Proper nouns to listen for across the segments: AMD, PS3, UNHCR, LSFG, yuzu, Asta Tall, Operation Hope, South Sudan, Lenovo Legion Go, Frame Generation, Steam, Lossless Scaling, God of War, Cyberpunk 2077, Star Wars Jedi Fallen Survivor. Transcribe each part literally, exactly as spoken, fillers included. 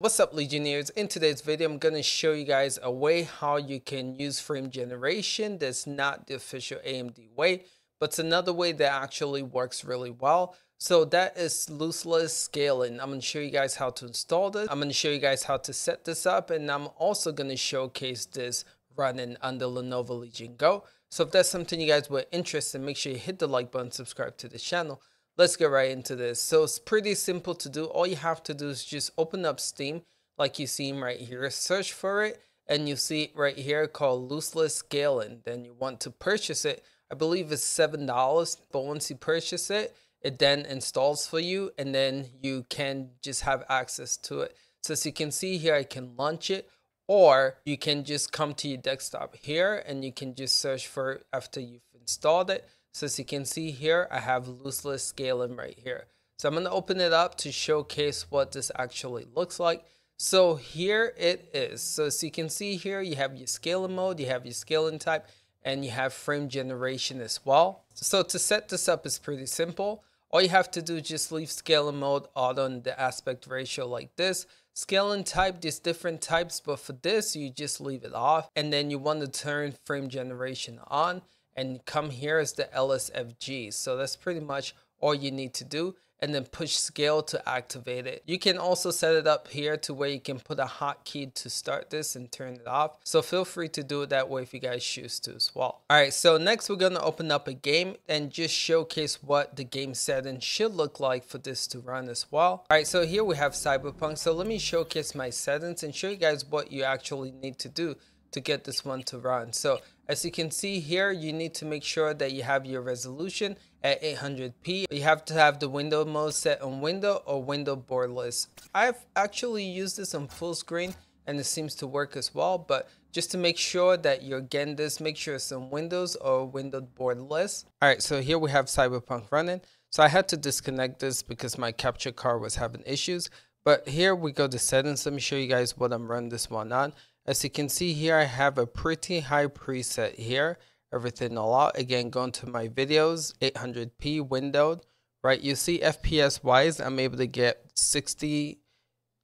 What's up, Legionnaires? In today's video, I'm going to show you guys a way how you can use frame generation that's not the official A M D way, but it's another way that actually works really well. So that is lossless scaling. I'm going to show you guys how to install this. I'm going to show you guys how to set this up, and I'm also going to showcase this running under Lenovo Legion Go. So if that's something you guys were interested in, make sure you hit the like button, subscribe to the channel. Let's get right into this. So it's pretty simple to do. All you have to do is just open up Steam like you see right here, search for it, and you see it right here called Lossless Scaling. Then you want to purchase it. I believe it's seven dollars, but once you purchase it, it then installs for you, and then you can just have access to it. So as you can see here, I can launch it, or you can just come to your desktop here and you can just search for it after you've installed it. So as you can see here, I have lossless scaling right here. So I'm going to open it up to showcase what this actually looks like. So here it is. So as you can see here, you have your scaling mode, you have your scaling type, and you have frame generation as well. So to set this up is pretty simple. All you have to do is just leave scaling mode auto and the aspect ratio like this. Scaling type, there's different types, but for this, you just leave it off. And then you want to turn frame generation on. And come here is the L S F G. So that's pretty much all you need to do. And then push scale to activate it. You can also set it up here to where you can put a hotkey to start this and turn it off. So feel free to do it that way if you guys choose to as well. All right, so next we're gonna open up a game and just showcase what the game settings should look like for this to run as well. All right, so here we have Cyberpunk. So let me showcase my settings and show you guys what you actually need to do to get this one to run. So as you can see here, you need to make sure that you have your resolution at eight hundred p. You have to have the window mode set on window or window borderless. I've actually used this on full screen and it seems to work as well, but just to make sure that you're getting this, make sure it's on windows or window borderless. All right, so here we have Cyberpunk running. So I had to disconnect this because my capture card was having issues, but here we go to settings. Let me show you guys what I'm running this one on. As you can see here, I have a pretty high preset here, everything all out. Again, going to my videos, eight hundred p windowed, right? You see F P S wise, I'm able to get sixty.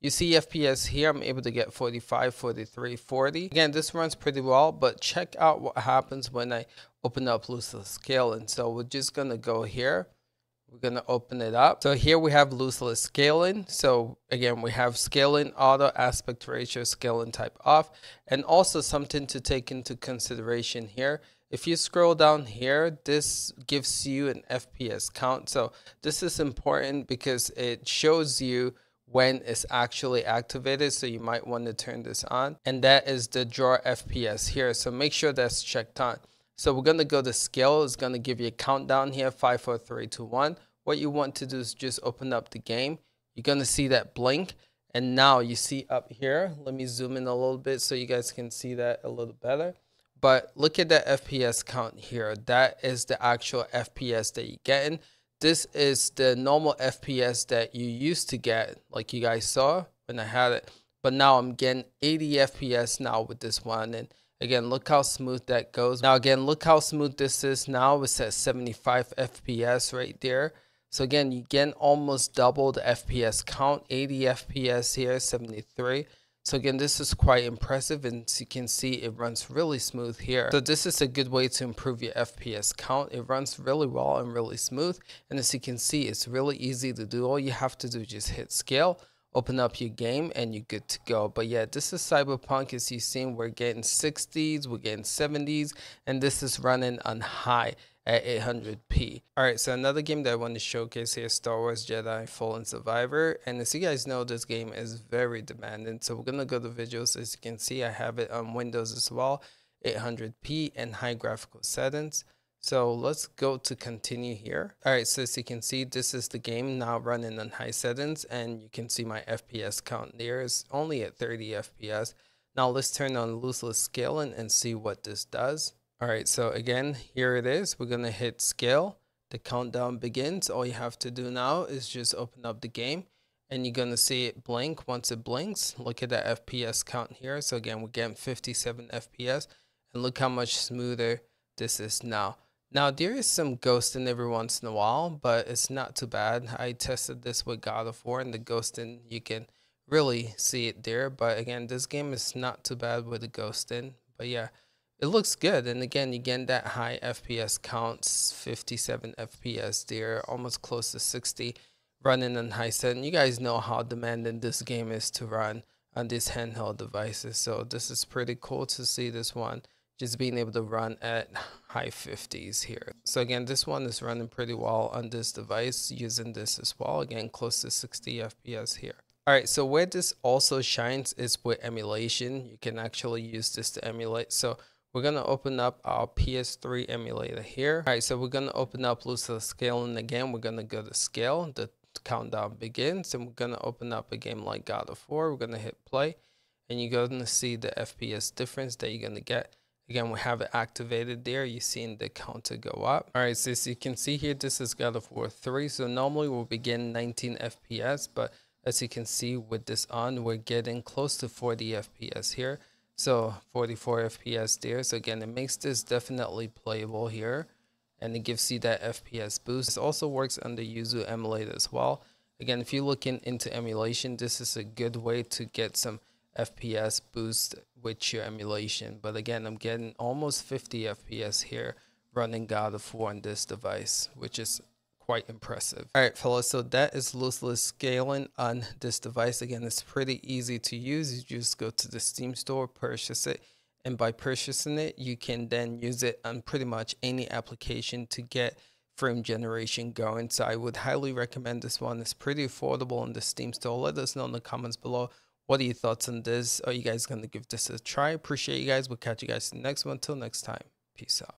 You see F P S here, I'm able to get forty-five, forty-three, forty. Again, this runs pretty well, but check out what happens when I open up lossless scaling. So we're just gonna go here. We're gonna open it up. So here we have lossless scaling. So again, we have scaling auto, aspect ratio, scaling type off, and also something to take into consideration here. If you scroll down here, this gives you an F P S count. So this is important because it shows you when it's actually activated. So you might want to turn this on, and that is the draw F P S here. So make sure that's checked on. So we're going to go to scale. It's going to give you a countdown here, five, four, three, two, one. What you want to do is just open up the game. You're going to see that blink. And now you see up here, let me zoom in a little bit so you guys can see that a little better. But look at that F P S count here. That is the actual F P S that you're getting. This is the normal F P S that you used to get, like you guys saw when I had it. But now I'm getting eighty F P S now with this one. And again, look how smooth that goes. Now again, look how smooth this is now. It's at seventy-five F P S right there. So again, you get almost double the F P S count, eighty F P S here, seventy-three. So again, this is quite impressive, and as you can see, it runs really smooth here. So this is a good way to improve your F P S count. It runs really well and really smooth. And as you can see, it's really easy to do. All you have to do is just hit scale, open up your game, and you're good to go. But yeah, this is Cyberpunk. As you've seen, we're getting sixties, we're getting seventies, and this is running on high at eight hundred p. All right, so another game that I want to showcase here is Star Wars Jedi Fallen Survivor. And as you guys know, this game is very demanding. So we're gonna go to visuals. As you can see, I have it on Windows as well, eight hundred p and high graphical settings. So let's go to continue here. All right, so as you can see, this is the game now running on high settings, and you can see my F P S count there is only at thirty F P S. Now let's turn on lossless scaling and see what this does. All right, so again, here it is. We're gonna hit scale. The countdown begins. All you have to do now is just open up the game, and you're gonna see it blink. Once it blinks, look at that F P S count here. So again, we're getting fifty-seven F P S, and look how much smoother this is now. Now, there is some ghosting every once in a while, but it's not too bad. I tested this with God of War, and the ghosting, you can really see it there. But again, this game is not too bad with the ghost in. But yeah, it looks good. And again, you get that high F P S counts, fifty-seven F P S there, almost close to sixty, running on high setting. You guys know how demanding this game is to run on these handheld devices. So this is pretty cool to see this one just being able to run at high fifties here. So again, this one is running pretty well on this device using this as well. Again, close to sixty F P S here. All right, so where this also shines is with emulation. You can actually use this to emulate. So we're gonna open up our P S three emulator here. All right, so we're gonna open up Lossless Scaling again. We're gonna go to scale, the countdown begins, and we're gonna open up a game like God of War. We're gonna hit play, and you're gonna see the F P S difference that you're gonna get. Again, we have it activated there. You're seeing the counter go up. All right, so as you can see here, this is God of War three. So normally we'll begin nineteen F P S, but as you can see with this on, we're getting close to forty F P S here. So forty-four F P S there. So again, it makes this definitely playable here. And it gives you that F P S boost. This also works on the Yuzu emulator as well. Again, if you're looking into emulation, this is a good way to get some F P S boost with your emulation. But again, I'm getting almost fifty F P S here running God of War on this device, which is quite impressive. All right, fellas, so that is Lossless Scaling on this device. Again, it's pretty easy to use. You just go to the Steam store, purchase it, and by purchasing it, you can then use it on pretty much any application to get frame generation going. So I would highly recommend this one. It's pretty affordable on the Steam store. Let us know in the comments below, what are your thoughts on this? Are you guys going to give this a try? Appreciate you guys. We'll catch you guys in the next one. Till next time, peace out.